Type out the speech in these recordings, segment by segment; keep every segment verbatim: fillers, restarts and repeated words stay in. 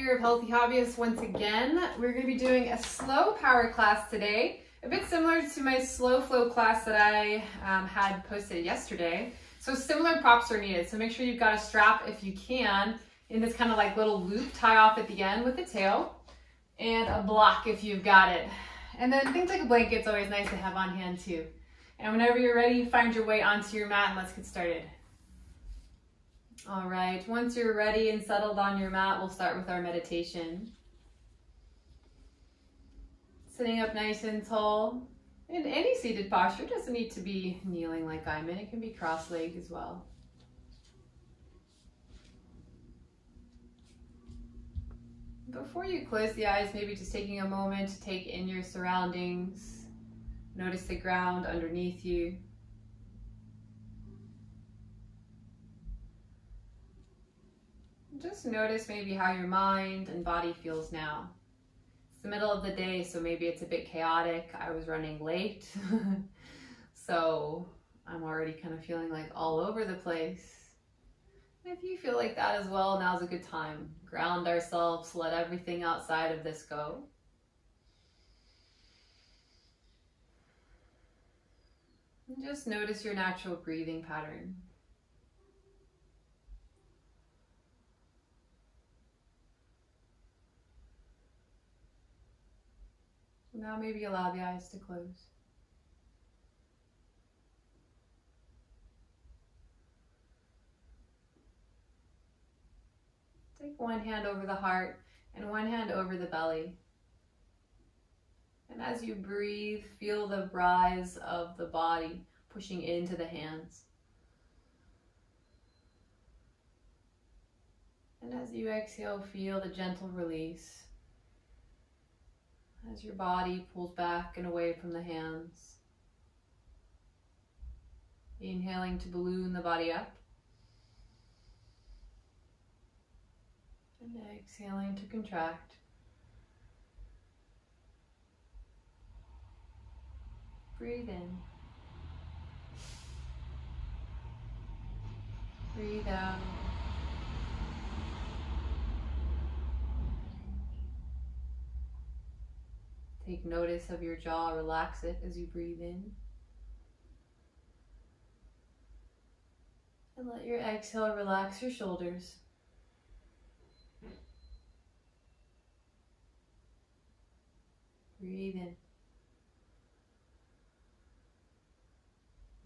year of Healthy Hobbyist once again. We're going to be doing a slow power class today, a bit similar to my slow flow class that I um, had posted yesterday. So similar props are needed, so make sure you've got a strap if you can in this kind of like little loop, tie off at the end with the tail, and a block if you've got it. And then things like a blanket's always nice to have on hand too. And whenever you're ready, find your way onto your mat and let's get started. All right, once you're ready and settled on your mat, we'll start with our meditation. Sitting up nice and tall in any seated posture. It doesn't need to be kneeling like I'm in. It can be cross-legged as well. Before you close the eyes, maybe just taking a moment to take in your surroundings. Notice the ground underneath you. Just notice maybe how your mind and body feels now. It's the middle of the day, so maybe it's a bit chaotic. I was running late, so I'm already kind of feeling like all over the place. If you feel like that as well, now's a good time. Ground ourselves, let everything outside of this go. And just notice your natural breathing pattern. Now maybe allow the eyes to close. Take one hand over the heart and one hand over the belly. And as you breathe, feel the rise of the body pushing into the hands. And as you exhale, feel the gentle release as your body pulls back and away from the hands. Inhaling to balloon the body up. And exhaling to contract. Breathe in. Breathe out. Take notice of your jaw, relax it as you breathe in. And let your exhale relax your shoulders. Breathe in.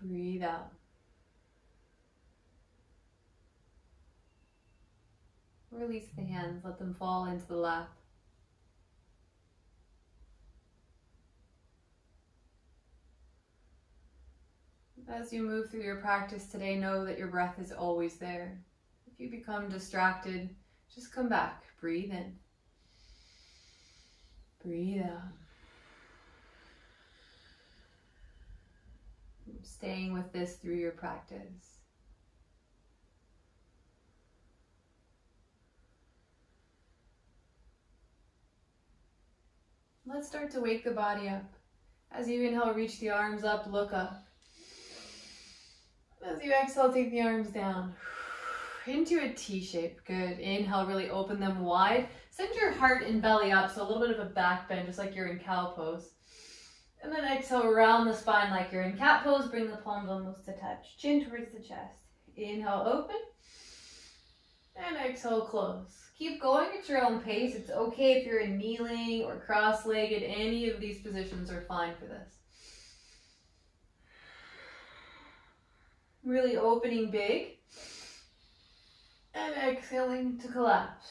Breathe out. Release the hands, let them fall into the lap. As you move through your practice today, know that your breath is always there. If you become distracted, just come back. Breathe in. Breathe out. Staying with this through your practice. Let's start to wake the body up. As you inhale, reach the arms up, look up. As you exhale, take the arms down into a T-shape. Good. Inhale, really open them wide. Send your heart and belly up, so a little bit of a back bend, just like you're in cow pose. And then exhale, round the spine like you're in cat pose. Bring the palms almost to touch. Chin towards the chest. Inhale, open. And exhale, close. Keep going at your own pace. It's okay if you're in kneeling or cross-legged. Any of these positions are fine for this. Really opening big. And exhaling to collapse.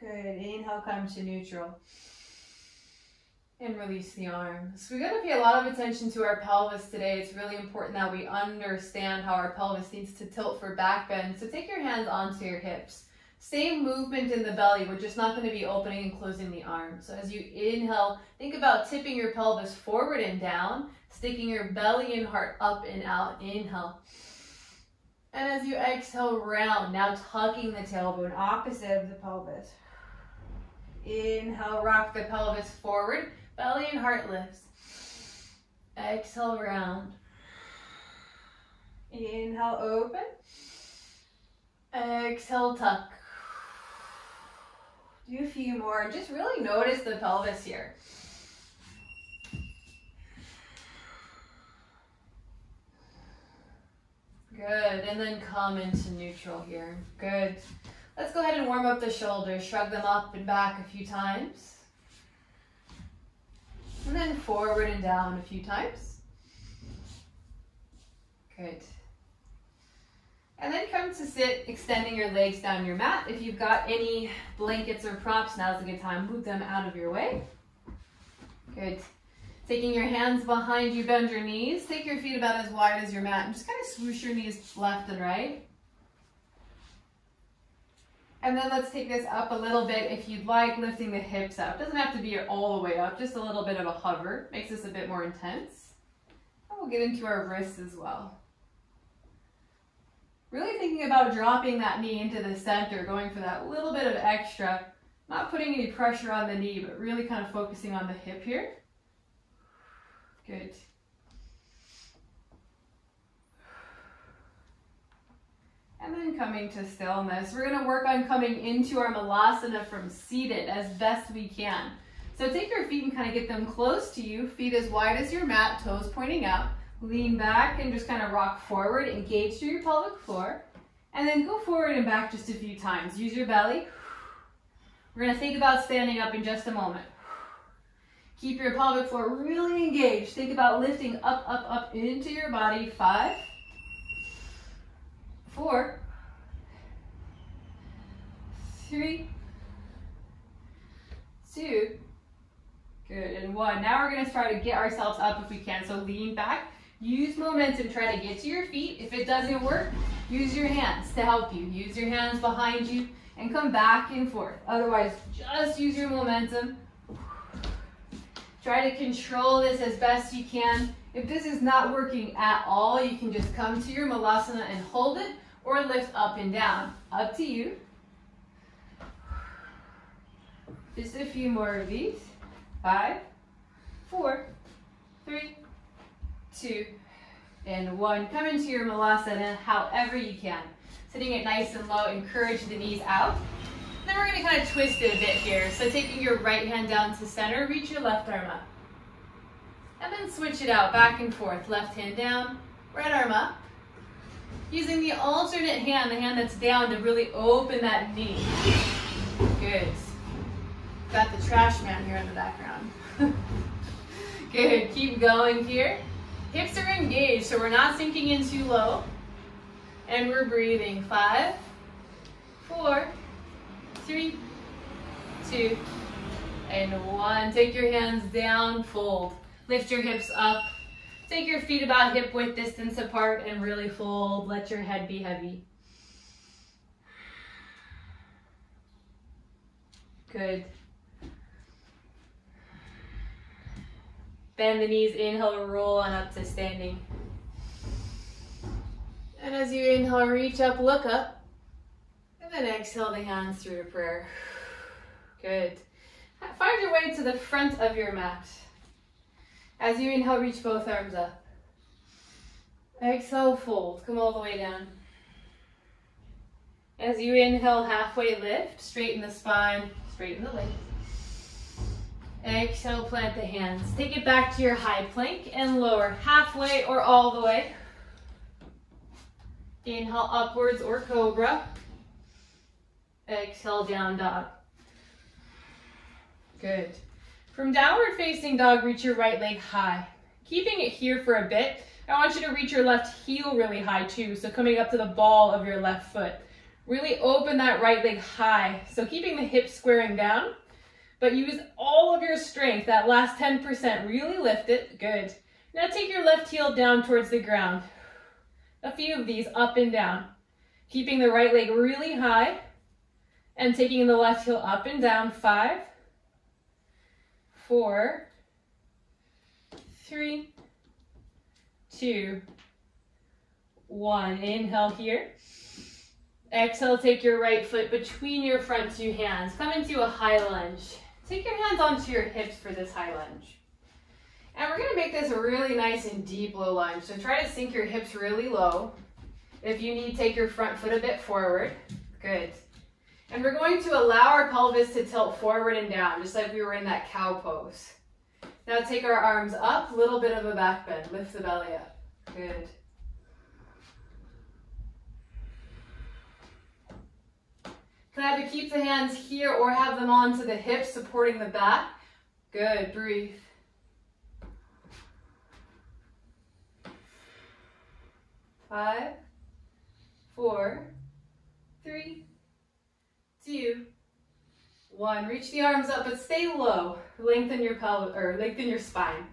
Good. Inhale, come to neutral. And release the arms. We're going to pay a lot of attention to our pelvis today. It's really important that we understand how our pelvis needs to tilt for back bend. So take your hands onto your hips. Same movement in the belly. We're just not going to be opening and closing the arms. So as you inhale, think about tipping your pelvis forward and down, sticking your belly and heart up and out. Inhale. And as you exhale, round. Now tucking the tailbone opposite of the pelvis. Inhale, rock the pelvis forward. Belly and heart lifts. Exhale, round. Inhale, open. Exhale, tuck. Do a few more. Just really notice the pelvis here. Good, and then come into neutral here. Good. Let's go ahead and warm up the shoulders. Shrug them up and back a few times. And then forward and down a few times. Good. And then come to sit, extending your legs down your mat. If you've got any blankets or props, now's a good time. Move them out of your way. Good. Taking your hands behind you, bend your knees. Take your feet about as wide as your mat and just kind of swoosh your knees left and right. And then let's take this up a little bit if you'd like, lifting the hips up. Doesn't have to be all the way up, just a little bit of a hover. Makes this a bit more intense. And we'll get into our wrists as well. Really thinking about dropping that knee into the center, going for that little bit of extra. Not putting any pressure on the knee, but really kind of focusing on the hip here. Good. And then coming to stillness. We're going to work on coming into our malasana from seated as best we can. So take your feet and kind of get them close to you, feet as wide as your mat, toes pointing up. Lean back and just kind of rock forward, engage through your pelvic floor, and then go forward and back just a few times. Use your belly. We're going to think about standing up in just a moment. Keep your pelvic floor really engaged. Think about lifting up, up, up into your body. Five. Four, three, two, good, and one. Now we're gonna try to get ourselves up if we can, so lean back. Use momentum, try to get to your feet. If it doesn't work, use your hands to help you. Use your hands behind you and come back and forth. Otherwise, just use your momentum. Try to control this as best you can. If this is not working at all, you can just come to your malasana and hold it, or lift up and down. Up to you. Just a few more of these. Five, four, three, two, and one. Come into your malasana however you can. Sitting it nice and low, encourage the knees out. Then we're going to kind of twist it a bit here. So taking your right hand down to center, reach your left arm up. And then switch it out, back and forth. Left hand down, right arm up. Using the alternate hand, the hand that's down, to really open that knee. Good. Got the trash man here in the background. Good, keep going here. Hips are engaged, so we're not sinking in too low. And we're breathing. Five, four, three, two, and one. Take your hands down, fold. Lift your hips up. Take your feet about hip width distance apart and really fold. Let your head be heavy. Good. Bend the knees, inhale, roll on up to standing. And as you inhale, reach up, look up. And then exhale the hands through to prayer. Good. Find your way to the front of your mat. As you inhale, reach both arms up. Exhale, fold. Come all the way down. As you inhale, halfway lift. Straighten the spine. Straighten the legs. Exhale, plant the hands. Take it back to your high plank and lower halfway or all the way. Inhale, upwards or cobra. Exhale, down dog. Good. From downward facing dog, reach your right leg high. Keeping it here for a bit, I want you to reach your left heel really high too, so coming up to the ball of your left foot. Really open that right leg high, so keeping the hips squaring down, but use all of your strength, that last ten percent, really lift it, good. Now take your left heel down towards the ground. A few of these up and down. Keeping the right leg really high, and taking the left heel up and down, five, four, three, two, one. Inhale here. Exhale, take your right foot between your front two hands. Come into a high lunge. Take your hands onto your hips for this high lunge. And we're going to make this a really nice and deep low lunge. So try to sink your hips really low. If you need, take your front foot a bit forward. Good. And we're going to allow our pelvis to tilt forward and down, just like we were in that cow pose. Now take our arms up, little bit of a back bend, lift the belly up. Good. Can I either keep the hands here or have them onto the hips, supporting the back? Good, breathe. Five, four, three, two, one. Reach the arms up, but stay low. Lengthen your pelvis, or lengthen your spine.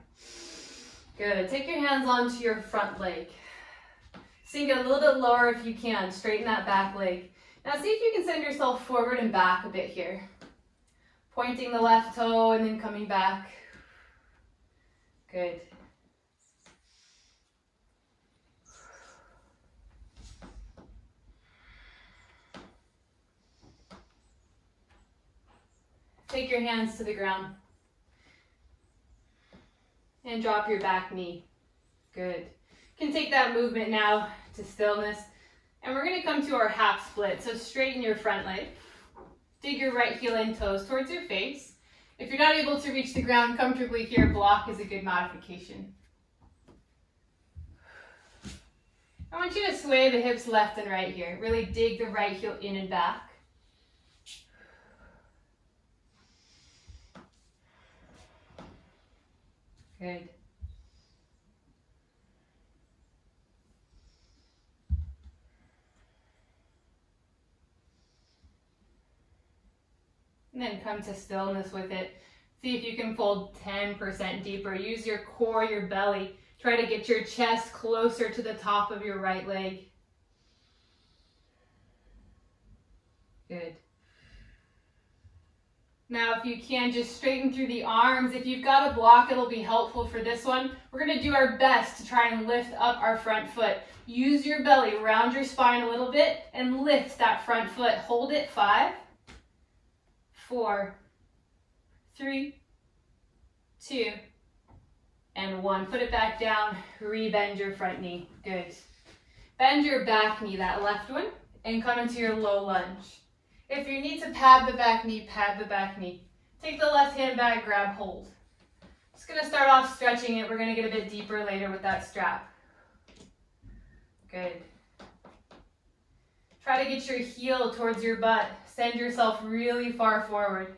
Good. Take your hands onto your front leg. Sink it a little bit lower if you can. Straighten that back leg. Now see if you can send yourself forward and back a bit here. Pointing the left toe and then coming back. Good. Take your hands to the ground and drop your back knee. Good. You can take that movement now to stillness, and we're going to come to our half split. So straighten your front leg, dig your right heel and toes towards your face. If you're not able to reach the ground comfortably here, block is a good modification. I want you to sway the hips left and right here. Really dig the right heel in and back. Good. And then come to stillness with it. See if you can fold ten percent deeper. Use your core, your belly. Try to get your chest closer to the top of your right leg. Good. Now, if you can, just straighten through the arms. If you've got a block, it'll be helpful for this one. We're going to do our best to try and lift up our front foot. Use your belly, round your spine a little bit, and lift that front foot. Hold it. Five, four, three, two, and one. Put it back down. Rebend your front knee. Good. Bend your back knee, that left one, and come into your low lunge. If you need to pad the back knee, pad the back knee. Take the left hand back, grab hold. Just going to start off stretching it. We're going to get a bit deeper later with that strap. Good. Try to get your heel towards your butt. Send yourself really far forward.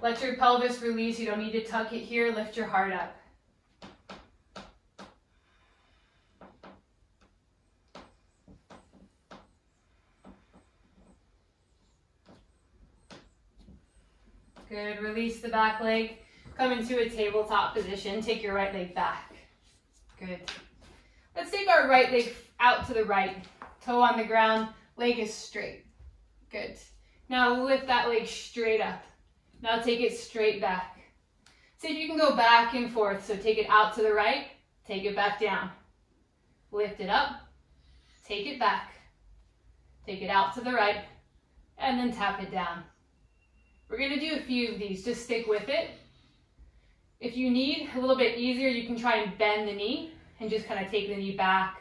Let your pelvis release. You don't need to tuck it here. Lift your heart up. Good, release the back leg. Come into a tabletop position. Take your right leg back. Good. Let's take our right leg out to the right. Toe on the ground, leg is straight. Good. Now lift that leg straight up. Now take it straight back. See if you can go back and forth. So take it out to the right, take it back down. Lift it up, take it back. Take it out to the right, and then tap it down. We're going to do a few of these, just stick with it. If you need a little bit easier, you can try and bend the knee and just kind of take the knee back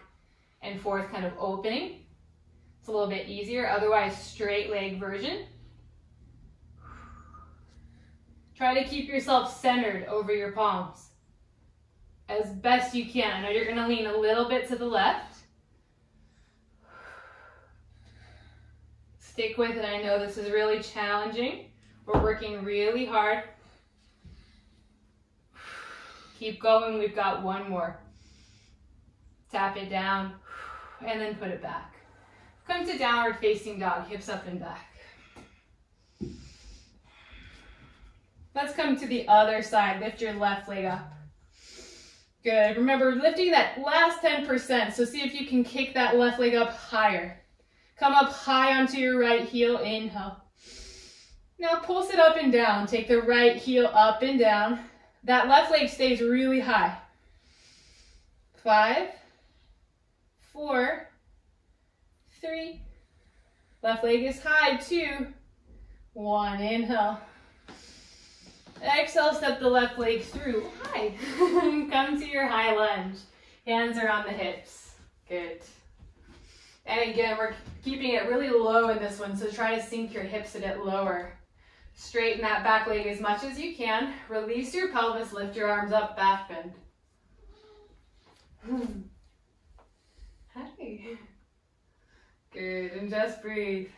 and forth, kind of opening. It's a little bit easier, otherwise straight leg version. Try to keep yourself centered over your palms as best you can. I know you're going to lean a little bit to the left. Stick with it. I know this is really challenging. We're working really hard. Keep going. We've got one more. Tap it down and then put it back. Come to downward facing dog, hips up and back. Let's come to the other side. Lift your left leg up. Good. Remember lifting that last ten percent. So see if you can kick that left leg up higher. Come up high onto your right heel. Inhale. Now pulse it up and down. Take the right heel up and down. That left leg stays really high. Five, four, three. Left leg is high. Two, one. Inhale. Exhale, step the left leg through. High. Come to your high lunge. Hands are on the hips. Good. And again, we're keeping it really low in this one, so try to sink your hips a bit lower. Straighten that back leg as much as you can. Release your pelvis, lift your arms up, back bend. Hey. Good, and just breathe.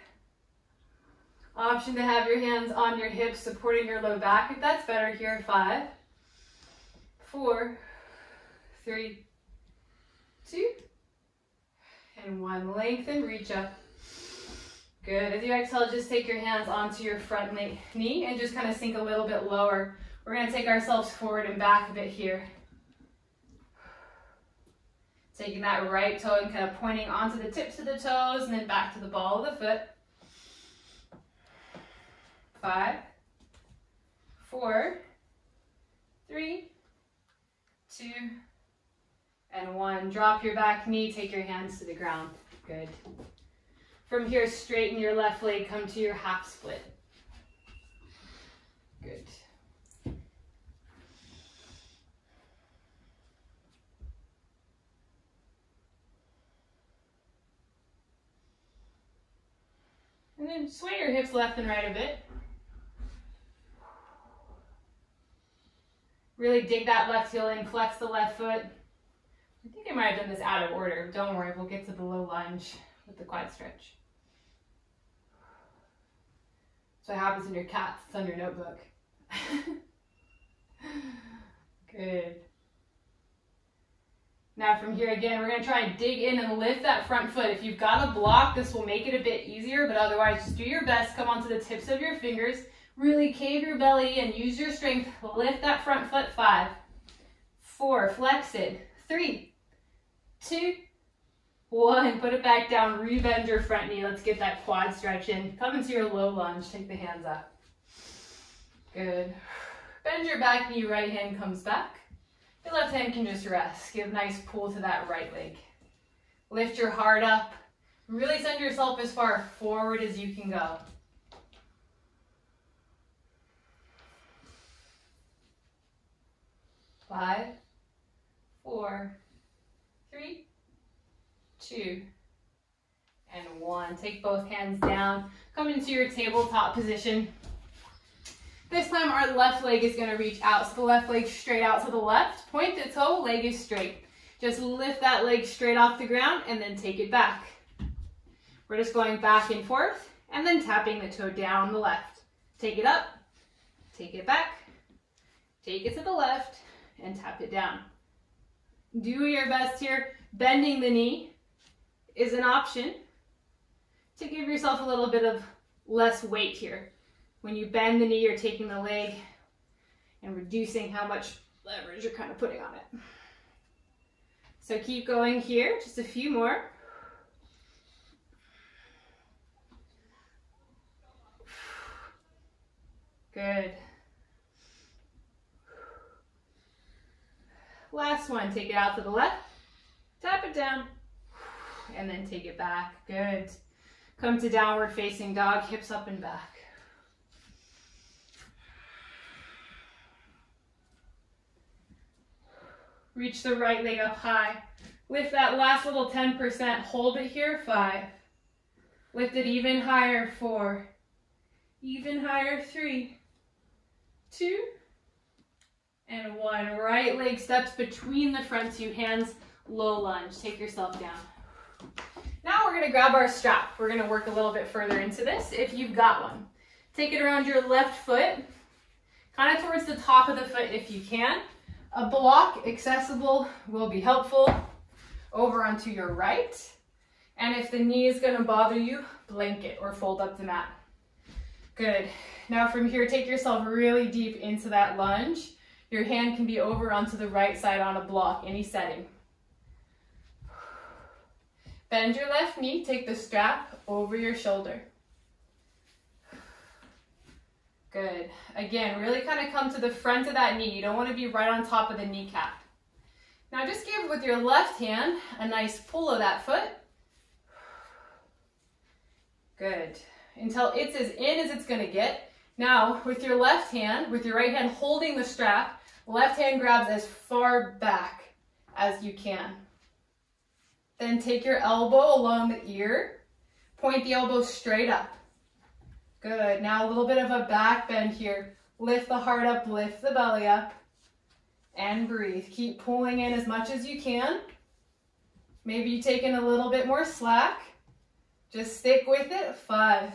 Option to have your hands on your hips, supporting your low back. If that's better here, five, four, three, two, and one. Lengthen, reach up. Good, as you exhale, just take your hands onto your front knee and just kind of sink a little bit lower. We're gonna take ourselves forward and back a bit here. Taking that right toe and kind of pointing onto the tips of the toes and then back to the ball of the foot. Five, four, three, two, and one. Drop your back knee, take your hands to the ground. Good. From here, straighten your left leg, come to your half split. Good. And then sway your hips left and right a bit. Really dig that left heel in, flex the left foot. I think I might have done this out of order. Don't worry, we'll get to the low lunge with the quad stretch. So it happens in your cats, it's on your notebook. Good. Now from here again, we're gonna try and dig in and lift that front foot. If you've got a block, this will make it a bit easier, but otherwise just do your best, come onto the tips of your fingers, really cave your belly and use your strength, lift that front foot, five, four, flex it, three, two, one, put it back down, re-bend your front knee, let's get that quad stretch in, come into your low lunge, take the hands up, good, bend your back knee, right hand comes back. Your left hand can just rest. Give a nice pull to that right leg. Lift your heart up. Really send yourself as far forward as you can go. Five, four, three, two, and one. Take both hands down. Come into your tabletop position. This time our left leg is going to reach out, so the left leg straight out to the left, point the toe, leg is straight. Just lift that leg straight off the ground and then take it back. We're just going back and forth and then tapping the toe down the left. Take it up, take it back, take it to the left and tap it down. Do your best here. Bending the knee is an option to give yourself a little bit of less weight here. When you bend the knee, you're taking the leg and reducing how much leverage you're kind of putting on it. So keep going here, just a few more. Good. Last one, take it out to the left, tap it down, and then take it back. Good. Come to downward facing dog, hips up and back. Reach the right leg up high. Lift that last little ten percent. Hold it here, five. Lift it even higher, four. Even higher, three. Two. And one. Right leg steps between the front two hands. Low lunge. Take yourself down. Now we're going to grab our strap. We're going to work a little bit further into this if you've got one. Take it around your left foot. Kind of towards the top of the foot if you can. A block accessible will be helpful. Over onto your right. And if the knee is going to bother you, blanket or fold up the mat. Good. Now from here, take yourself really deep into that lunge. Your hand can be over onto the right side on a block, any setting. Bend your left knee, take the strap over your shoulder. Good. Again, really kind of come to the front of that knee. You don't want to be right on top of the kneecap. Now just give with your left hand a nice pull of that foot. Good. Until it's as in as it's going to get. Now with your left hand, with your right hand holding the strap, left hand grabs as far back as you can. Then take your elbow along the ear, point the elbow straight up. Good, now a little bit of a back bend here. Lift the heart up, lift the belly up, and breathe. Keep pulling in as much as you can. Maybe you take in a little bit more slack. Just stick with it. Five,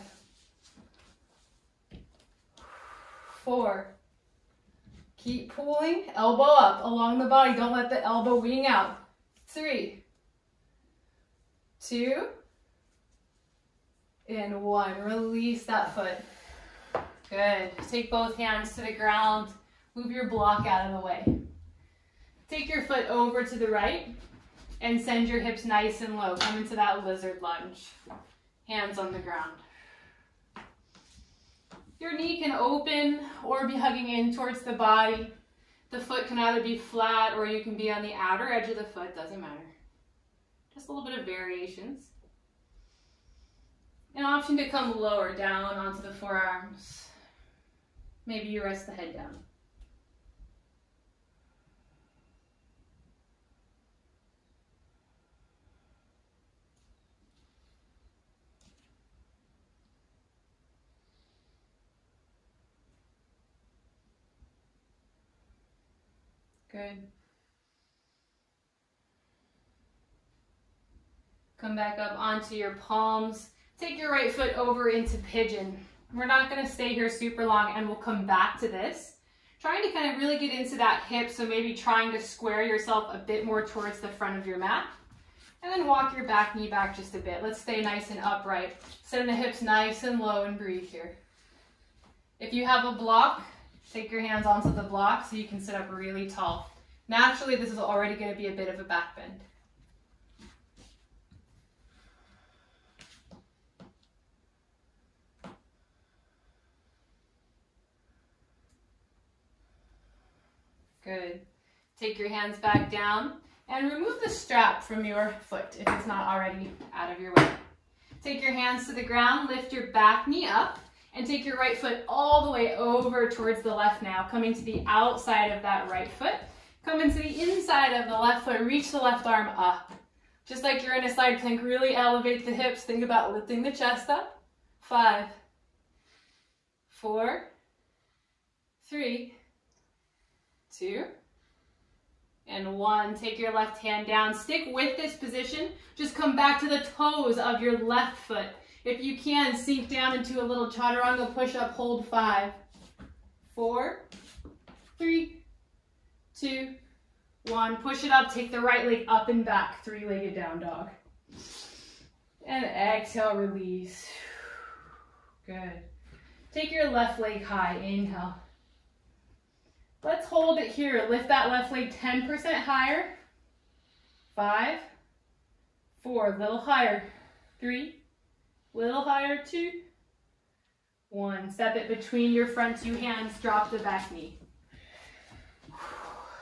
four. Keep pulling, elbow up along the body. Don't let the elbow wing out. Three, two, and one. Release that foot. Good. Take both hands to the ground. Move your block out of the way. Take your foot over to the right and send your hips nice and low. Come into that lizard lunge. Hands on the ground. Your knee can open or be hugging in towards the body. The foot can either be flat or you can be on the outer edge of the foot, doesn't matter. Just a little bit of variations. An option to come lower down onto the forearms. Maybe you rest the head down. Good. Come back up onto your palms. Take your right foot over into pigeon. We're not going to stay here super long, and we'll come back to this. Trying to kind of really get into that hip, so maybe trying to square yourself a bit more towards the front of your mat. And then walk your back knee back just a bit. Let's stay nice and upright. Send the hips nice and low and breathe here. If you have a block, take your hands onto the block so you can sit up really tall. Naturally, this is already going to be a bit of a back bend. Good. Take your hands back down and remove the strap from your foot if it's not already out of your way. Take your hands to the ground, lift your back knee up, and take your right foot all the way over towards the left now, coming to the outside of that right foot. Come into the inside of the left foot, reach the left arm up. Just like you're in a side plank, really elevate the hips. Think about lifting the chest up. Five, four, three, two, and one. Take your left hand down. Stick with this position. Just come back to the toes of your left foot. If you can, sink down into a little chaturanga push-up hold. Five, four, three, two, one. Push it up. Take the right leg up and back. Three-legged down dog. And exhale, release. Good. Take your left leg high. Inhale. Let's hold it here. Lift that left leg ten percent higher. Five, four, a little higher. Three. Little higher, two, one. Step it between your front two hands, drop the back knee.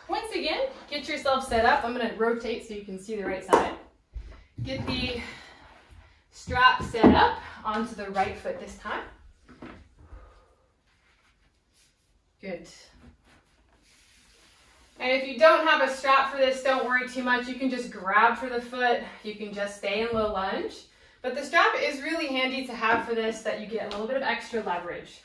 Once again, get yourself set up. I'm gonna rotate so you can see the right side. Get the strap set up onto the right foot this time. Good. And if you don't have a strap for this, don't worry too much. You can just grab for the foot. You can just stay in low lunge. But the strap is really handy to have for this, that you get a little bit of extra leverage.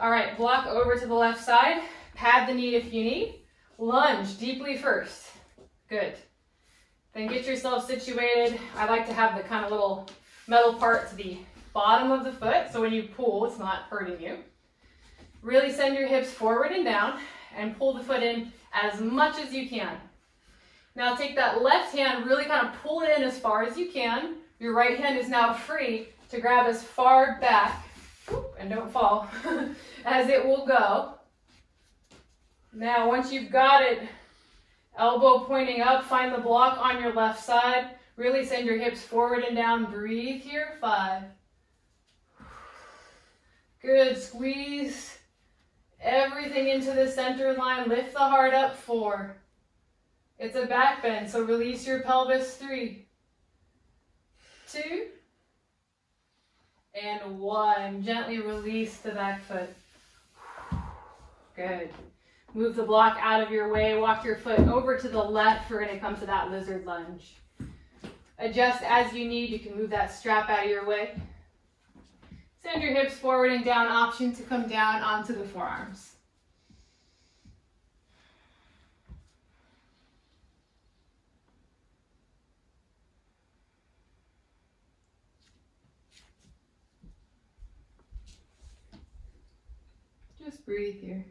All right, block over to the left side. Pad the knee if you need. Lunge deeply first. Good. Then get yourself situated. I like to have the kind of little metal part to the bottom of the foot, so when you pull, it's not hurting you. Really send your hips forward and down, and pull the foot in as much as you can. Now take that left hand, really kind of pull it in as far as you can. Your right hand is now free to grab as far back, whoop, and don't fall, as it will go. Now, once you've got it, elbow pointing up, find the block on your left side. Really send your hips forward and down. Breathe here. Five. Good. Squeeze everything into the center line. Lift the heart up. Four. It's a back bend, so release your pelvis. Three. Two, and one. Gently release the back foot. Good. Move the block out of your way. Walk your foot over to the left. We're going to come to that lizard lunge. adjust as you need. You can move that strap out of your way. Send your hips forward and down option to come down onto the forearms. Just breathe here.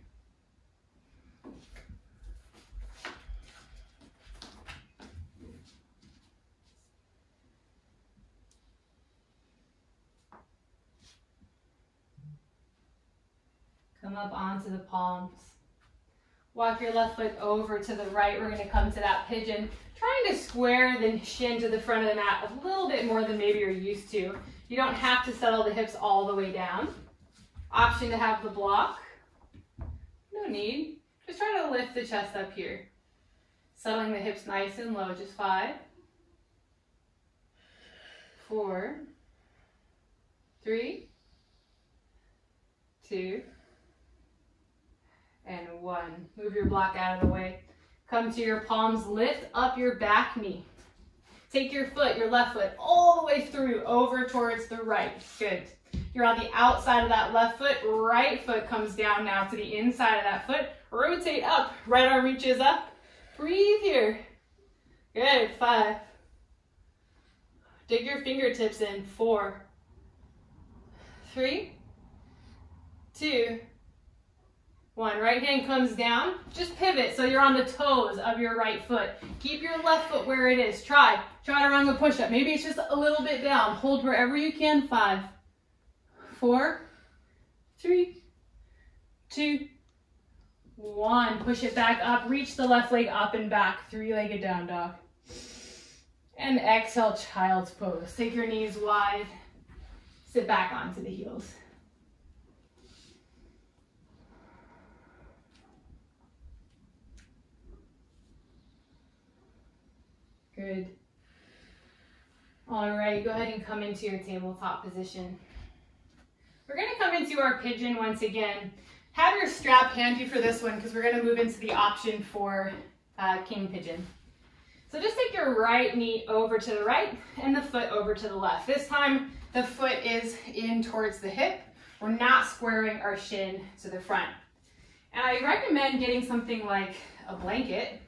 Come up onto the palms. Walk your left foot over to the right. We're going to come to that pigeon. Trying to square the shin to the front of the mat a little bit more than maybe you're used to. You don't have to settle the hips all the way down. Option to have the block. No need. Just try to lift the chest up here. Settling the hips nice and low. Just five, four, three, two, and one. Move your block out of the way. Come to your palms. Lift up your back knee. Take your foot, your left foot, all the way through over towards the right. Good. You're on the outside of that left foot. Right foot comes down now to the inside of that foot. Rotate up. Right arm reaches up. Breathe here. Good. Five. Dig your fingertips in. Four. Three. Two. One. Right hand comes down. Just pivot so you're on the toes of your right foot. Keep your left foot where it is. Try. Try to run the push-up. Maybe it's just a little bit down. Hold wherever you can. Five. Four, three, two, one. Push it back up. Reach the left leg up and back. Three-legged down dog. And exhale, child's pose. Take your knees wide. Sit back onto the heels. Good. All right, go ahead and come into your tabletop position. We're going to come into our pigeon once again. Have your strap handy for this one because we're going to move into the option for uh, king pigeon. So just take your right knee over to the right and the foot over to the left. This time the foot is in towards the hip. We're not squaring our shin to the front. And I recommend getting something like a blanket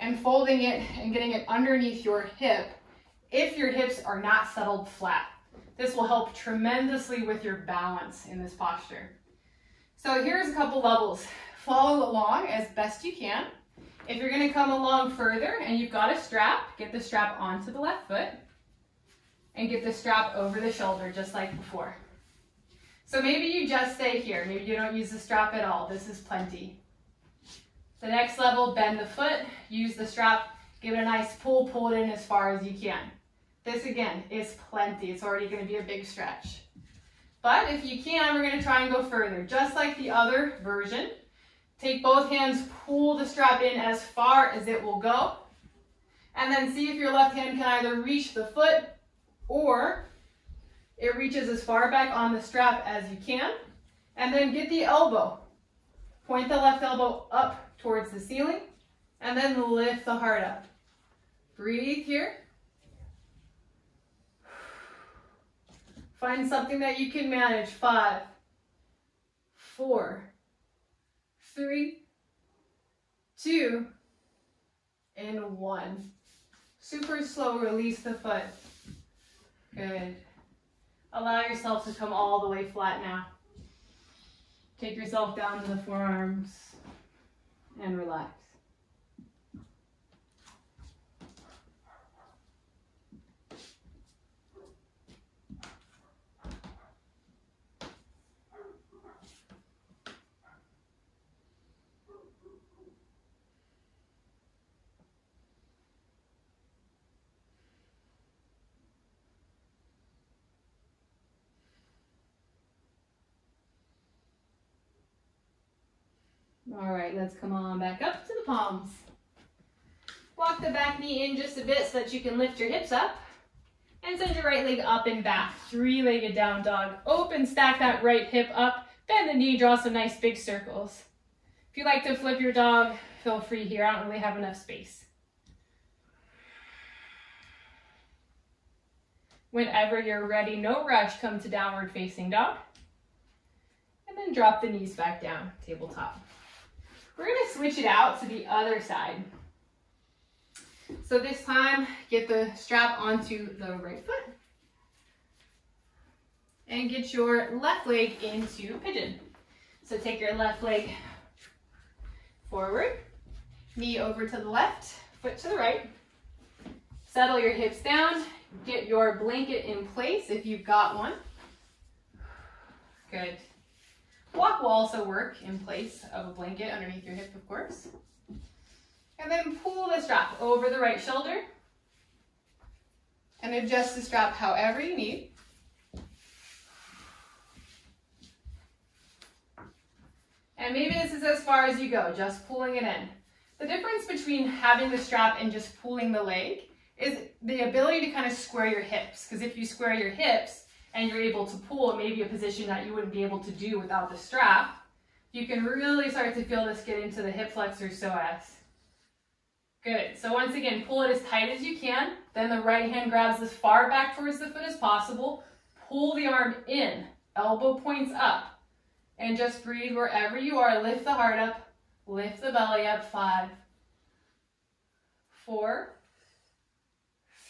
and folding it and getting it underneath your hip if your hips are not settled flat. This will help tremendously with your balance in this posture. So here's a couple levels. Follow along as best you can. If you're going to come along further and you've got a strap, get the strap onto the left foot and get the strap over the shoulder just like before. So maybe you just stay here. Maybe you don't use the strap at all. This is plenty. The next level, bend the foot, use the strap, give it a nice pull, pull it in as far as you can. This again is plenty. It's already going to be a big stretch. But if you can, we're going to try and go further. Just like the other version, take both hands, pull the strap in as far as it will go. And then see if your left hand can either reach the foot or it reaches as far back on the strap as you can. And then get the elbow. Point the left elbow up towards the ceiling and then lift the heart up. Breathe here. Find something that you can manage. Five, four, three, two, and one. Super slow, release the foot. Good. Allow yourself to come all the way flat now. Take yourself down to the forearms and relax. All right, let's come on back up to the palms. Walk the back knee in just a bit so that you can lift your hips up and send your right leg up and back. Three-legged down dog. Open, stack that right hip up, bend the knee, draw some nice big circles. If you like to flip your dog, feel free here. I don't really have enough space. Whenever you're ready, no rush, come to downward facing dog. And then drop the knees back down, tabletop. We're gonna switch it out to the other side. So this time, get the strap onto the right foot. And get your left leg into pigeon. So take your left leg forward, knee over to the left, foot to the right. Settle your hips down, get your blanket in place if you've got one. Good. Block will also work in place of a blanket underneath your hip, of course. And then pull the strap over the right shoulder and adjust the strap however you need. And maybe this is as far as you go, just pulling it in. The difference between having the strap and just pulling the leg is the ability to kind of square your hips, because if you square your hips and you're able to pull, maybe a position that you wouldn't be able to do without the strap, you can really start to feel this get into the hip flexor psoas. Good, so once again, pull it as tight as you can, then the right hand grabs as far back towards the foot as possible, pull the arm in, elbow points up, and just breathe wherever you are. Lift the heart up, lift the belly up, five, four,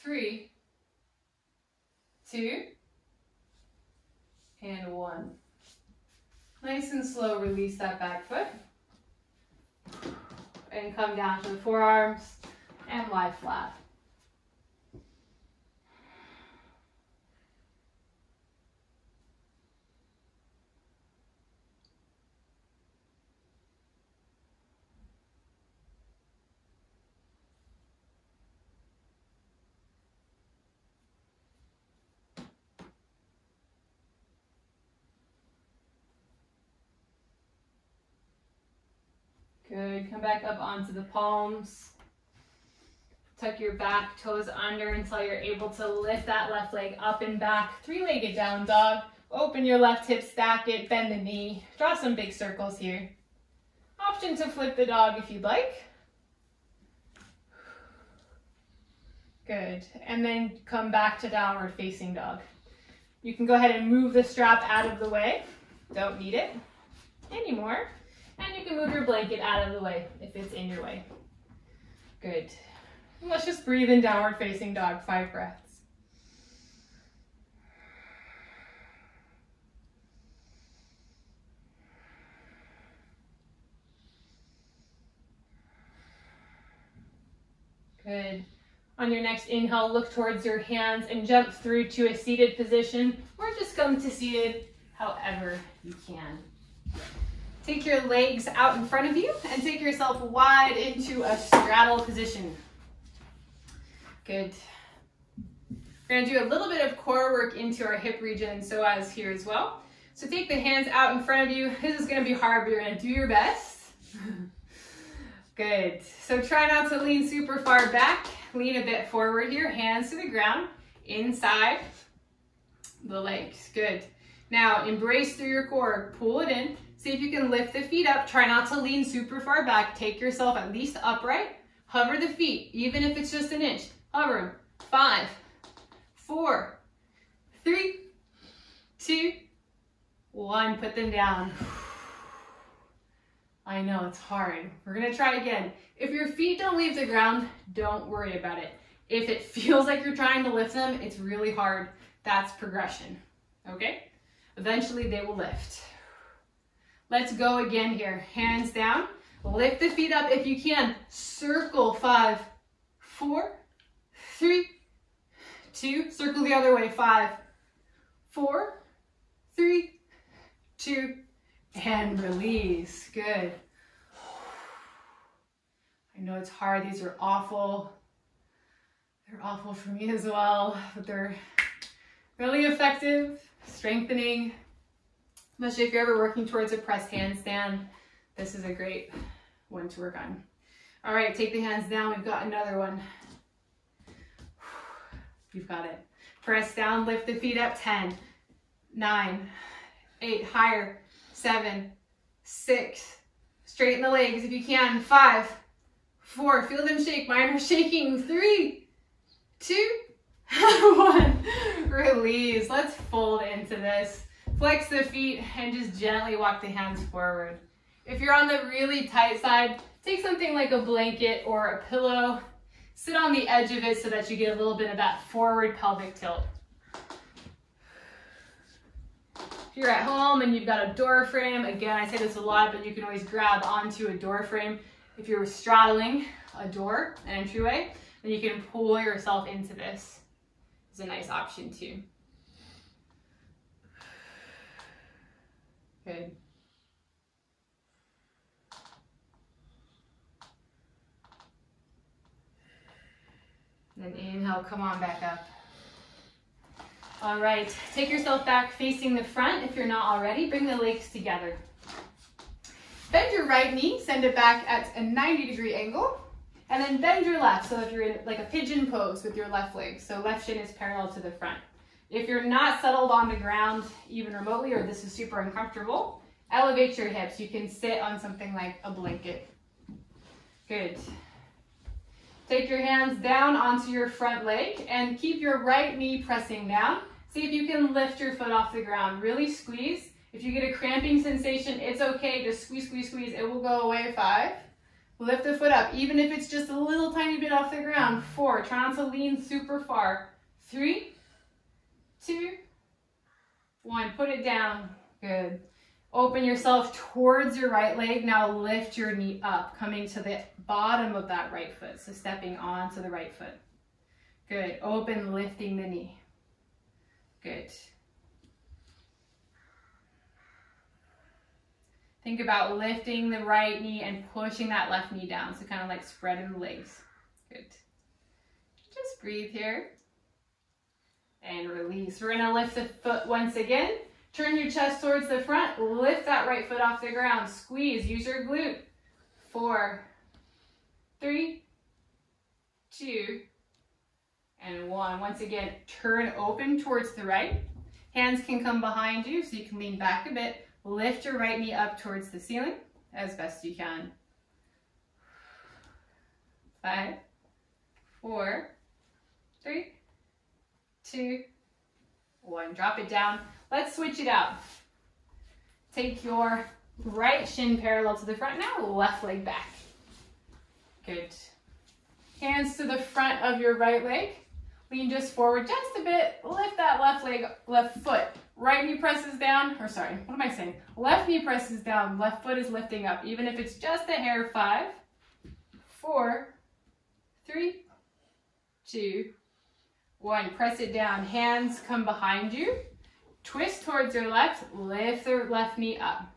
three, two, and one. Nice and slow, release that back foot. And come down to the forearms and lie flat. Good, come back up onto the palms. Tuck your back toes under until you're able to lift that left leg up and back. Three-legged down dog. Open your left hip, stack it, bend the knee. Draw some big circles here. Option to flip the dog if you'd like. Good, and then come back to downward facing dog. You can go ahead and move the strap out of the way. Don't need it anymore. And you can move your blanket out of the way if it's in your way. Good. And let's just breathe in downward facing dog, five breaths. Good. On your next inhale, look towards your hands and jump through to a seated position, or just come to seated however you can. Take your legs out in front of you and take yourself wide into a straddle position. Good. We're going to do a little bit of core work into our hip region and psoas here as well. So take the hands out in front of you. This is going to be hard, but you're going to do your best. Good. So try not to lean super far back. Lean a bit forward here. Hands to the ground. Inside the legs. Good. Now embrace through your core. Pull it in. See if you can lift the feet up. Try not to lean super far back. Take yourself at least upright. Hover the feet, even if it's just an inch. Hover them. Five, four, three, two, one. Put them down. I know it's hard. We're gonna try again. If your feet don't leave the ground, don't worry about it. If it feels like you're trying to lift them, it's really hard. That's progression, okay? Eventually they will lift. Let's go again here. Hands down. Lift the feet up if you can. Circle. Five, four, three, two. Circle the other way. Five, four, three, two, and release. Good. I know it's hard. These are awful. They're awful for me as well, but they're really effective, strengthening. Especially if you're ever working towards a press handstand, this is a great one to work on. All right, take the hands down. We've got another one. You've got it. Press down, lift the feet up. ten, nine, eight, higher, seven, six. Straighten the legs if you can. five, four, feel them shake. Mine are shaking. three, two, One, release. Let's fold into this. Flex the feet and just gently walk the hands forward. If you're on the really tight side, take something like a blanket or a pillow. Sit on the edge of it so that you get a little bit of that forward pelvic tilt. If you're at home and you've got a door frame, again, I say this a lot, but you can always grab onto a door frame. If you're straddling a door, an entryway, then you can pull yourself into this. It's a nice option too. Good. And then inhale, come on back up. All right, take yourself back facing the front if you're not already. Bring the legs together. Bend your right knee, send it back at a ninety degree angle, and then bend your left. So if you're in like a pigeon pose with your left leg, so left shin is parallel to the front. If you're not settled on the ground even remotely, or this is super uncomfortable, elevate your hips. You can sit on something like a blanket. Good. Take your hands down onto your front leg and keep your right knee pressing down. See if you can lift your foot off the ground. Really squeeze. If you get a cramping sensation, it's okay. Just squeeze, squeeze, squeeze. It will go away. Five. Lift the foot up. Even if it's just a little tiny bit off the ground. Four. Try not to lean super far. Three, two, one. Put it down. Good. Open yourself towards your right leg. Now lift your knee up, coming to the bottom of that right foot. So stepping onto the right foot. Good. Open, lifting the knee. Good. Think about lifting the right knee and pushing that left knee down. So kind of like spreading the legs. Good. Just breathe here. And release. We're going to lift the foot once again. Turn your chest towards the front, lift that right foot off the ground, squeeze, use your glute. Four, three, two, and one. Once again, turn open towards the right. Hands can come behind you, so you can lean back a bit. Lift your right knee up towards the ceiling as best you can. Five, four, three, two, one. Drop it down. Let's switch it out. Take your right shin parallel to the front now, left leg back. Good. Hands to the front of your right leg. Lean just forward just a bit. Lift that left leg, left foot. Right knee presses down, or sorry, what am I saying? Left knee presses down, left foot is lifting up. Even if it's just a hair, five, four, three, two, one. Press it down, hands come behind you. Twist towards your left, lift the left knee up.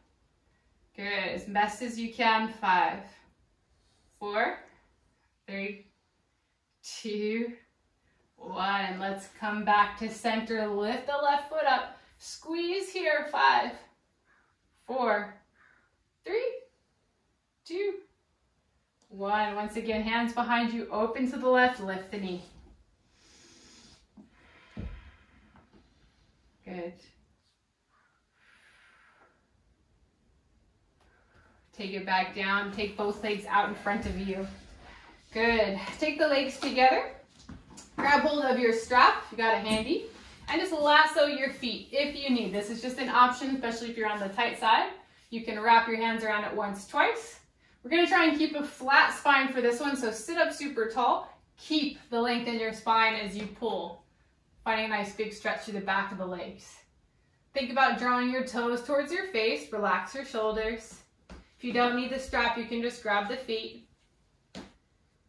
Good, as best as you can. Five, four, three, two, one. Let's come back to center, lift the left foot up, squeeze here. Five, four, three, two, one. Once again, hands behind you, open to the left, lift the knee. Good. Take it back down. Take both legs out in front of you. Good. Take the legs together. Grab hold of your strap if you got it handy. And just lasso your feet if you need. This is just an option, especially if you're on the tight side. You can wrap your hands around it once, twice. We're going to try and keep a flat spine for this one. So sit up super tall. Keep the length in your spine as you pull. Finding a nice big stretch through the back of the legs. Think about drawing your toes towards your face. Relax your shoulders. If you don't need the strap, you can just grab the feet.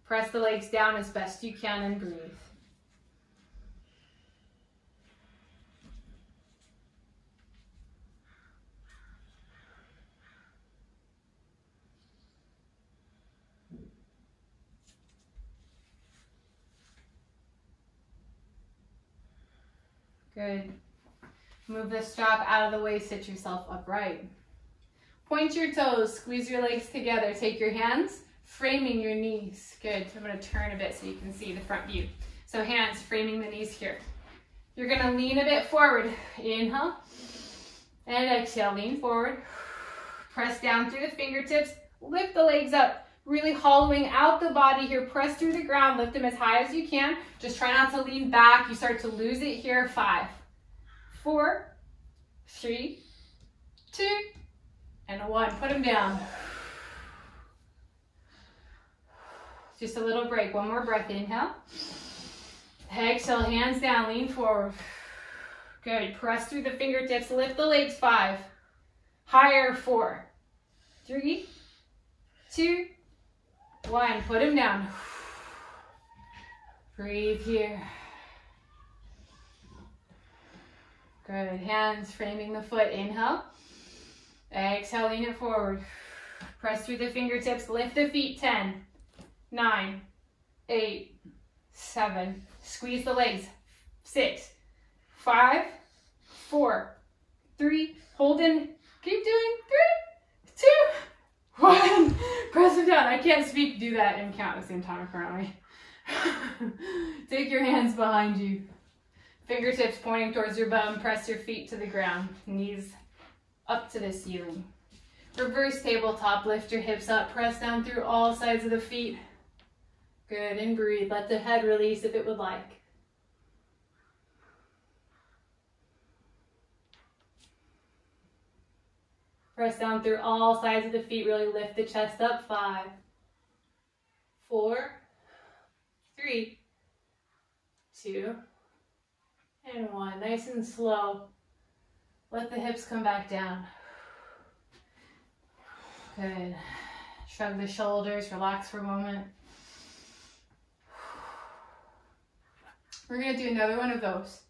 Press the legs down as best you can and breathe. Good. Move the strap out of the way, sit yourself upright. Point your toes, squeeze your legs together, take your hands, framing your knees. Good. I'm going to turn a bit so you can see the front view. So hands framing the knees here. You're going to lean a bit forward. Inhale and exhale, lean forward. Press down through the fingertips, lift the legs up. really hollowing out the body here. Press through the ground, lift them as high as you can. Just try not to lean back. You start to lose it here. Five, four, three, two, and one. Put them down. Just a little break. One more breath. Inhale. Exhale, hands down, lean forward. Good. Press through the fingertips. Lift the legs. Five. Higher. Four. Three. Two. One. Put them down. Breathe here. Good. Hands framing the foot. Inhale. Exhale, lean it forward. Press through the fingertips. Lift the feet. Ten. Nine. Eight. Seven. Squeeze the legs. Six. Five. Four. Three. Hold in. Keep doing. Three. Two. One. Press them down. I can't speak. Do that and count at the same time currently. Take your hands behind you. Fingertips pointing towards your bum. Press your feet to the ground. Knees up to the ceiling. Reverse tabletop. Lift your hips up. Press down through all sides of the feet. Good, and breathe. Let the head release if it would like. Press down through all sides of the feet. Really lift the chest up. Five, four, three, two, and one. Nice and slow. Let the hips come back down. Good. Shrug the shoulders. Relax for a moment. We're going to do another one of those.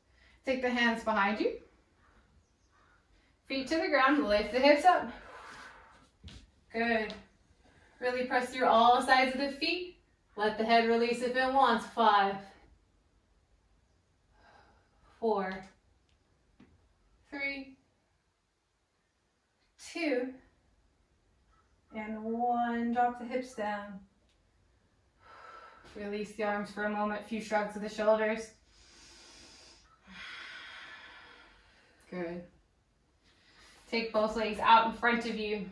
Take the hands behind you. Feet to the ground. Lift the hips up. Good. Really press through all sides of the feet. Let the head release if it wants. Five. Four. Three. Two. And one. Drop the hips down. Release the arms for a moment, a few shrugs of the shoulders. Good. Take both legs out in front of you.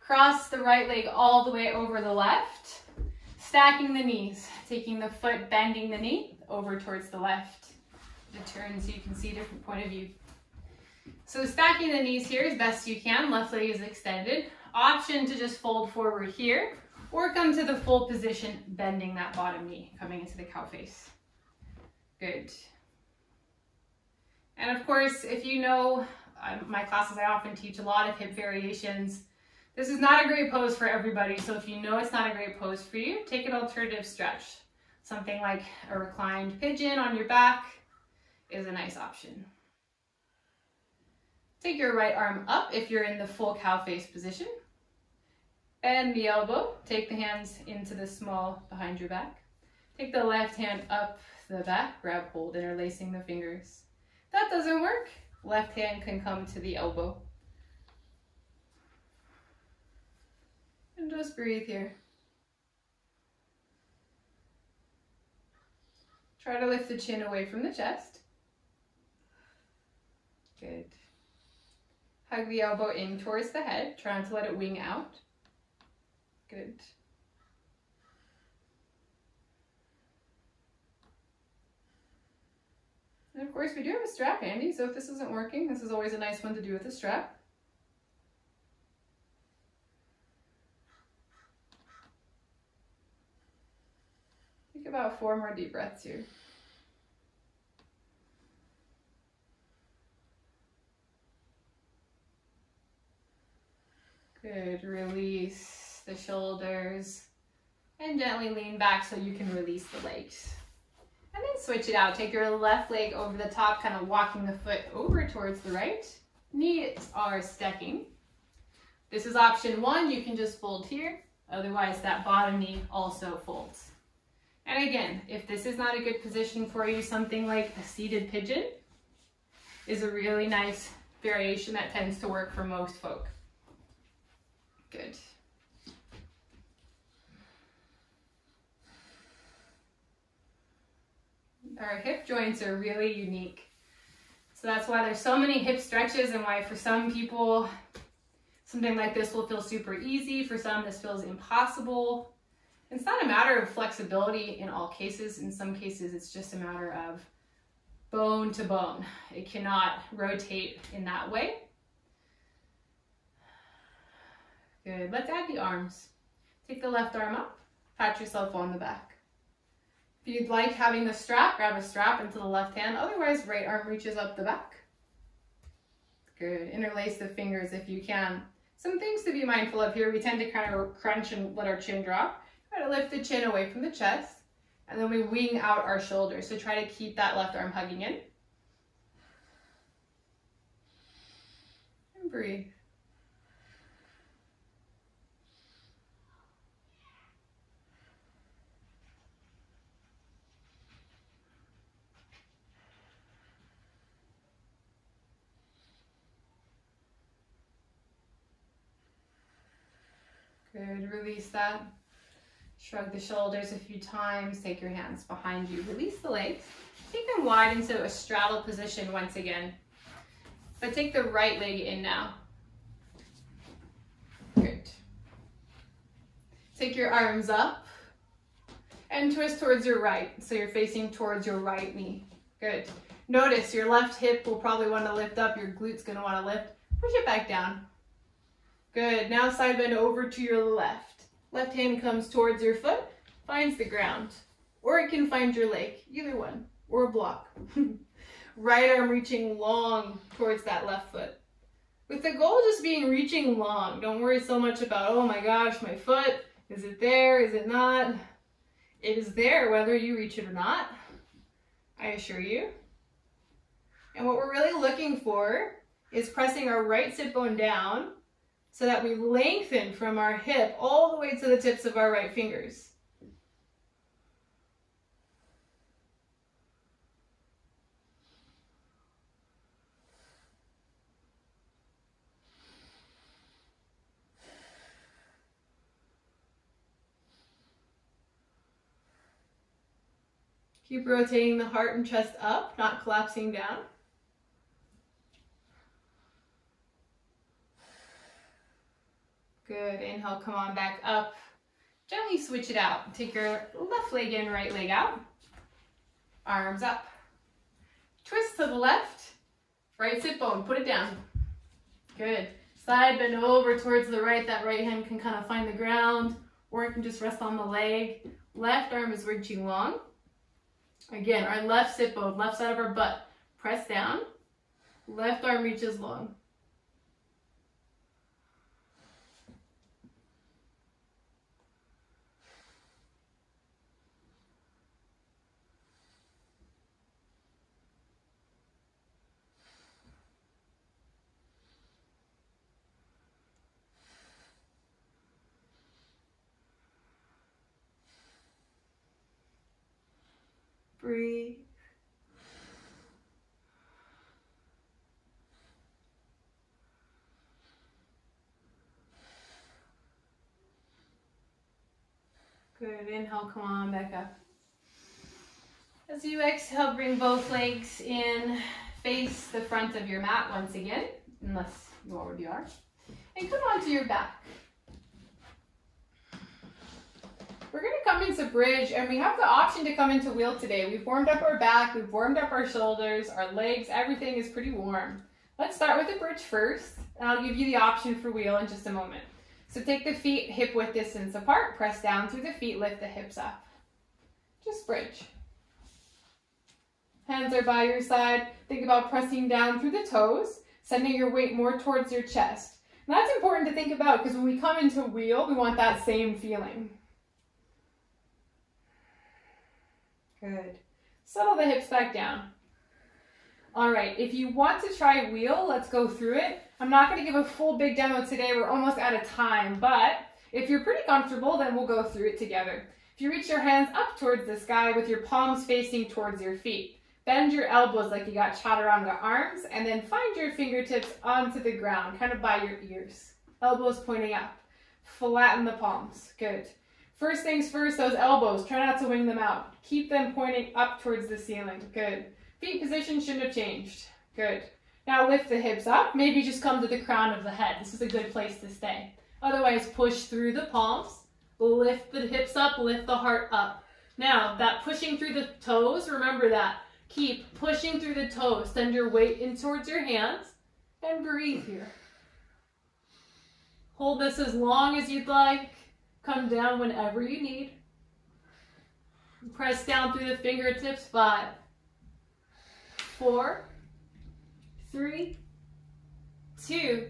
Cross the right leg all the way over the left. Stacking the knees, taking the foot, bending the knee over towards the left. The turn so you can see a different point of view. So stacking the knees here as best you can. Left leg is extended. Option to just fold forward here. Or come to the full position, bending that bottom knee, coming into the cow face. Good. And of course, if you know my classes, I often teach a lot of hip variations. This is not a great pose for everybody, so if you know it's not a great pose for you, take an alternative stretch. Something like a reclined pigeon on your back is a nice option. Take your right arm up if you're in the full cow face position. Bend the elbow, take the hands into the small behind your back. Take the left hand up the back, grab hold, interlacing the fingers. If that doesn't work, left hand can come to the elbow. And just breathe here. Try to lift the chin away from the chest. Good. Hug the elbow in towards the head, try not to let it wing out. Good. And of course, we do have a strap handy, so if this isn't working, this is always a nice one to do with a strap. Think about four more deep breaths here. Good, release the shoulders and gently lean back so you can release the legs. And then switch it out. Take your left leg over the top, kind of walking the foot over towards the right. Knees are stacking. This is option one. You can just fold here. Otherwise, that bottom knee also folds. And again, if this is not a good position for you, something like a seated pigeon is a really nice variation that tends to work for most folk. Good. Our hip joints are really unique. So that's why there's so many hip stretches and why for some people Something like this will feel super easy. For some, this feels impossible. It's not a matter of flexibility in all cases. In some cases, it's just a matter of bone to bone. It cannot rotate in that way. Good, let's add the arms. Take the left arm up, pat yourself on the back. If you'd like having the strap, grab a strap into the left hand. Otherwise, right arm reaches up the back. Good, interlace the fingers if you can. Some things to be mindful of here, we tend to kind of crunch and let our chin drop. Try to lift the chin away from the chest, and then we wing out our shoulders. So try to keep that left arm hugging in. And breathe. Good, release that. Shrug the shoulders a few times, take your hands behind you, release the legs. Take them wide into a straddle position once again. But take the right leg in now. Good. Take your arms up and twist towards your right. So you're facing towards your right knee. Good. Notice your left hip will probably want to lift up, your glutes gonna want to lift. Push it back down. Good, now side bend over to your left. Left hand comes towards your foot, finds the ground, or it can find your leg, either one, or a block. Right arm reaching long towards that left foot. With the goal just being reaching long, don't worry so much about, oh my gosh, my foot, is it there, is it not? It is there whether you reach it or not, I assure you. And what we're really looking for is pressing our right sit bone down so that we lengthen from our hip all the way to the tips of our right fingers. Keep rotating the heart and chest up, not collapsing down. Good, inhale, come on back up. Gently switch it out. Take your left leg in, right leg out. Arms up. Twist to the left, right sit bone, put it down. Good, side bend over towards the right. That right hand can kind of find the ground, or it can just rest on the leg. Left arm is reaching long. Again, our left sit bone, left side of our butt, press down. Left arm reaches long. Breathe. Good, inhale, come on back up. As you exhale, bring both legs in, face the front of your mat once again, unless you know where you are, and come onto your back. We're going to come into bridge, and we have the option to come into wheel today. We've warmed up our back, we've warmed up our shoulders, our legs, everything is pretty warm. Let's start with the bridge first, and I'll give you the option for wheel in just a moment. So take the feet hip width distance apart, press down through the feet, lift the hips up. Just bridge. Hands are by your side. Think about pressing down through the toes, sending your weight more towards your chest. And that's important to think about because when we come into wheel, we want that same feeling. Good. Settle the hips back down. All right, if you want to try wheel, let's go through it. I'm not going to give a full big demo today. We're almost out of time, but if you're pretty comfortable, then we'll go through it together. If you reach your hands up towards the sky with your palms facing towards your feet, bend your elbows like you got chaturanga arms, and then find your fingertips onto the ground, kind of by your ears. Elbows pointing up. Flatten the palms. Good. First things first, those elbows, try not to wing them out. Keep them pointing up towards the ceiling. Good. Feet position shouldn't have changed. Good. Now lift the hips up, maybe just come to the crown of the head. This is a good place to stay. Otherwise, push through the palms, lift the hips up, lift the heart up. Now, that pushing through the toes, remember that. Keep pushing through the toes. Send your weight in towards your hands and breathe here. Hold this as long as you'd like. Come down whenever you need. Press down through the fingertips. Five, four, three, two,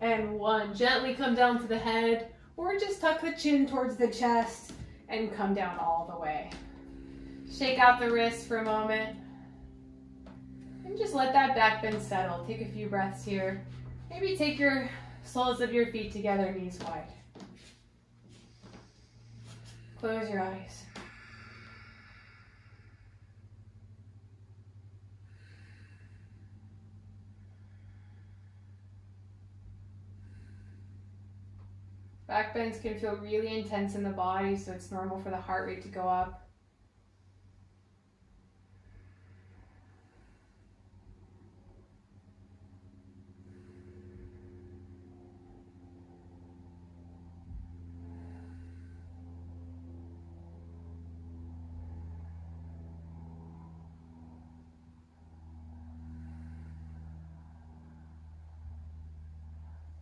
and one. Gently come down to the head, or just tuck the chin towards the chest and come down all the way. Shake out the wrists for a moment and just let that back bend settle. Take a few breaths here. Maybe take your soles of your feet together, knees wide. Close your eyes. Back bends can feel really intense in the body, so it's normal for the heart rate to go up.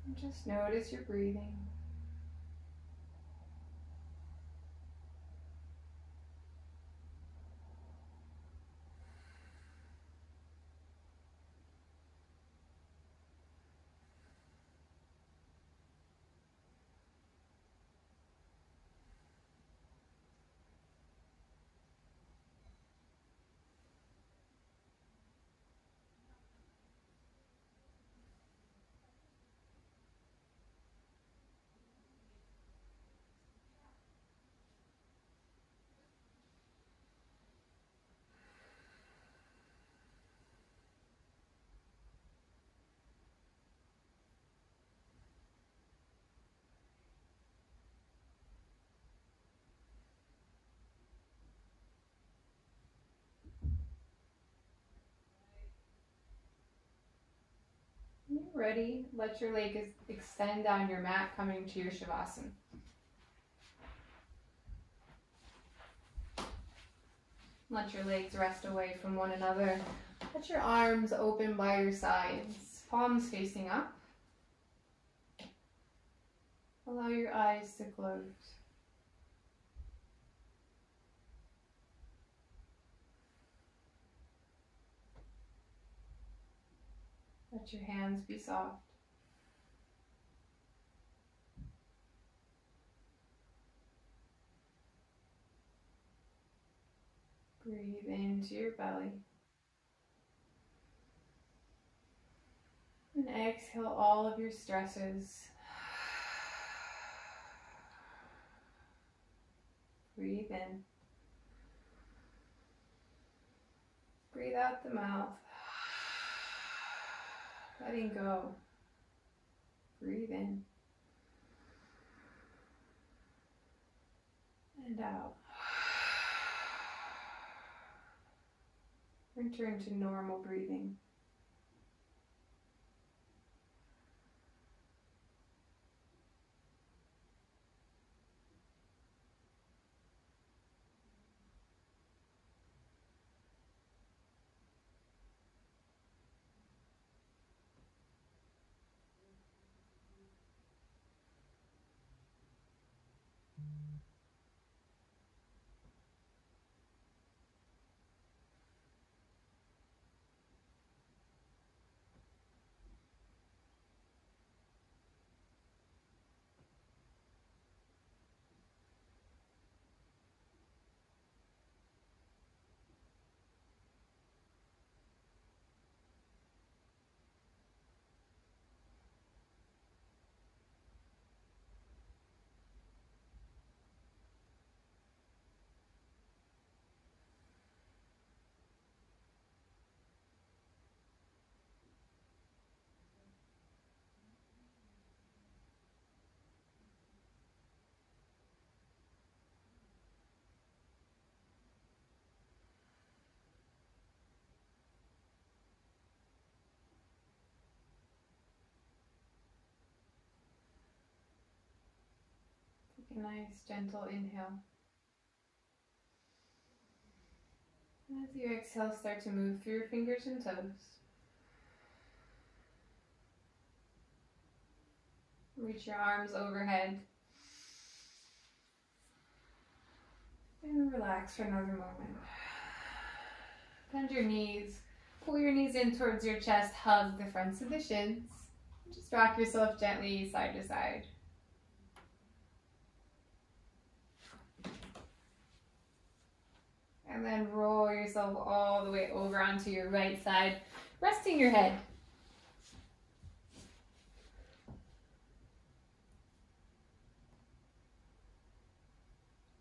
And just notice your breathing. Ready, let your leg extend down your mat, coming to your Shavasana. Let your legs rest away from one another. Let your arms open by your sides, palms facing up. Allow your eyes to close. Let your hands be soft. Breathe into your belly. And exhale all of your stresses. Breathe in. Breathe out the mouth. Letting go. Breathe in. And out. Return to normal breathing. a nice gentle inhale. And as you exhale, start to move through your fingers and toes. Reach your arms overhead. And relax for another moment. Bend your knees. Pull your knees in towards your chest. Hug the fronts of the shins. Just rock yourself gently side to side. And then roll yourself all the way over onto your right side, resting your head.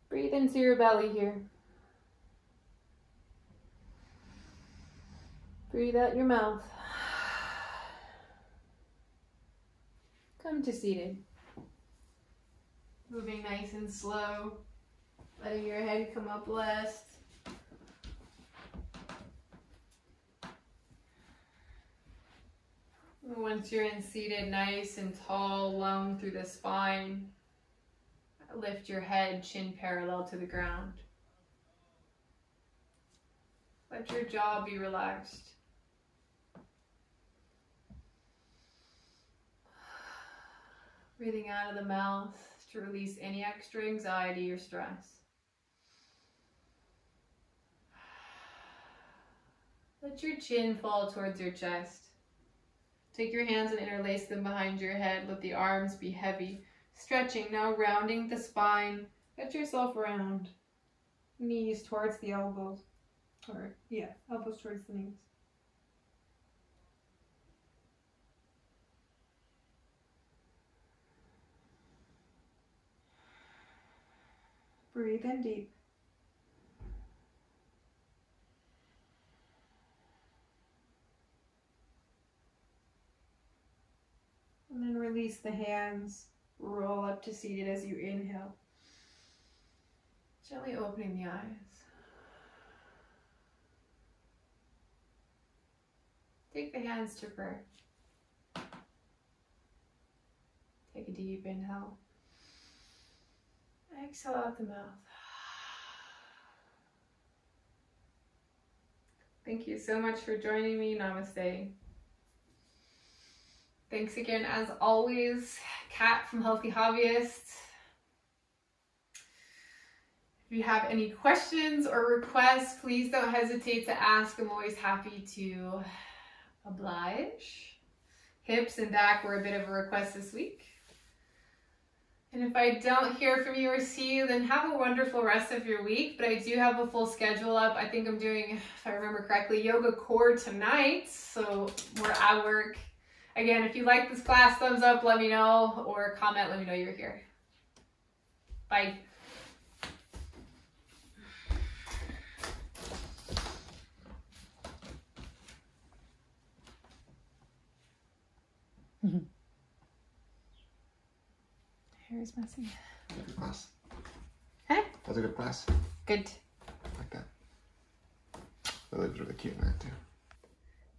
Breathe into your belly here. Breathe out your mouth. Come to seated. Moving nice and slow, letting your head come up last. Once you're in seated, nice and tall, long through the spine, lift your head, chin parallel to the ground. Let your jaw be relaxed. Breathing out of the mouth to release any extra anxiety or stress. Let your chin fall towards your chest. Take your hands and interlace them behind your head. Let the arms be heavy. Stretching, now rounding the spine. Let yourself round. Knees towards the elbows. Or, yeah, elbows towards the knees. Breathe in deep. And then release the hands, roll up to seated as you inhale. Gently opening the eyes. Take the hands to prayer. Take a deep inhale. Exhale out the mouth. Thank you so much for joining me. Namaste. Thanks again, as always, Kat from Healthy Hobbyist. If you have any questions or requests, please don't hesitate to ask. I'm always happy to oblige. Hips and back were a bit of a request this week. And if I don't hear from you or see you, then have a wonderful rest of your week. But I do have a full schedule up. I think I'm doing, if I remember correctly, yoga core tonight. So we're at work. Again, if you like this class, thumbs up, let me know, or comment, let me know you're here. Bye. Mm-hmm. Hair is messy. That's a good class. Huh? That's a good class. Good. I like that. The lips are really cute in that too.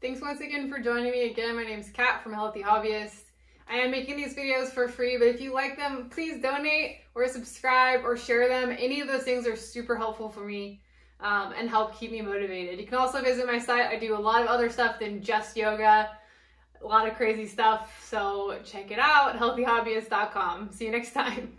Thanks once again for joining me again. My name's Kat from Healthy Hobbyist. I am making these videos for free, but if you like them, please donate or subscribe or share them. Any of those things are super helpful for me um, and help keep me motivated. You can also visit my site. I do a lot of other stuff than just yoga, a lot of crazy stuff. So check it out, healthy hobbyist dot com. See you next time.